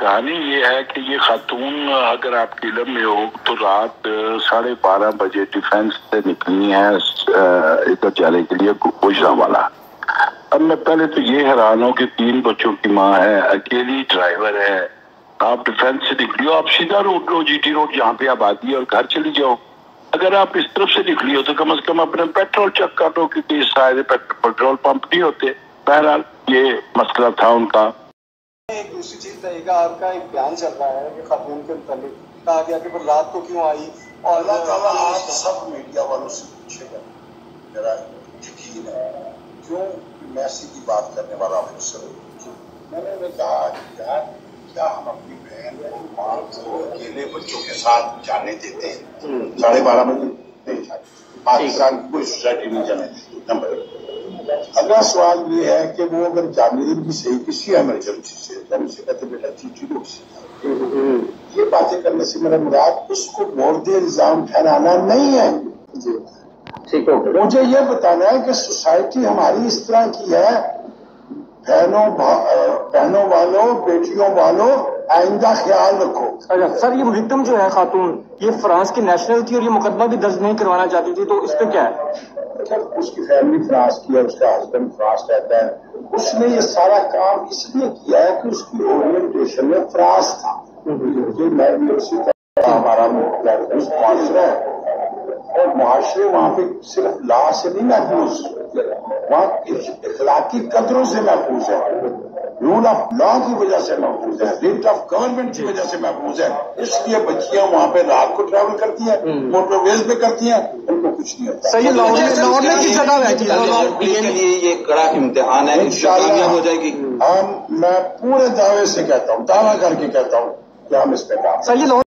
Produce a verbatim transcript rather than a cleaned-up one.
कहानी ये है कि ये खातून अगर आपके इलम में हो तो रात साढ़े बारह बजे डिफेंस से निकली है इधर जाने के लिए गुजरा वाला। अब मैं पहले तो ये हैरान हूँ कि तीन बच्चों की माँ है, अकेली ड्राइवर है। आप डिफेंस से निकली हो, आप सीधा रोड लो, जीटी रोड जहाँ पे आप आती है और घर चली जाओ। अगर आप इस तरफ से निकली हो तो कम से कम अपने पेट्रोल चेक कर लो क्योंकि शायद पेट्रोल पंप नहीं होते। बहरहाल ये मसला था उनका। एक दूसरी चीज रहेगा, आपका एक बयान चल रहा है कि खातून के मुताबिक कहा गया कि वो रात को क्यों आई, और अल्लाह ताला आप सब मीडिया वालों से पूछेगा, मेरा यकीन है, क्यों मैं सीधी बात करने वाला अफसर हूँ। मैंने कहा यार क्या हम अपनी बहन को माँ को अकेले बच्चों के साथ जाने देते हैं? साढ़े बारह बजे पाकिस्तान की कोई सोसाइटी नहीं जाने देती। अगला सवाल ये है कि वो अगर जाने भी सही किसी इमरजेंसी से हम उसे कहते बेटा जीटी रोड से ये बातें करने से मेरा मुराद उसको मोर्दे इल्जाम ठहराना नहीं है। ठीक है, मुझे ये बताना है कि सोसाइटी हमारी इस तरह की है, बहनों बहनों वालों बेटियों वालों आइंदा ख्याल रखो। अच्छा सर, ये मुहितम जो है खातून, ये फ्रांस की नेशनल थी और ये मुकदमा भी दर्ज नहीं करवाना चाहती थी, तो इस पर क्या है? उसकी फैमिली फ्रांस की है, उसका हस्बैंड फ्रांस रहता है। उसने ये सारा काम इसलिए किया है कि उसकी ओरिएंटेशन में फ्रांस था। मैं भी उसी तरह हमारा मुआशरा है और मुआशरे वहाँ पे सिर्फ ला से नहीं महफूज, वहाँ इखलाकी कदरों से महफूज है, रूल ऑफ लॉ की वजह से महफूज है, रेट ऑफ गवर्नमेंट की वजह से महफूज है। इसलिए बच्चियां वहाँ पे रात को ट्रैवल करती हैं, मोटरवेज पे करती हैं, उनको कुछ नहीं होता। सही लौटने की जगह है, ये कड़ा इम्तिहान है, इंशाल्लाह हो जाएगी। हम मैं पूरे दावे से कहता हूँ, दावा करके कहता हूँ कि हम इस पे काम सही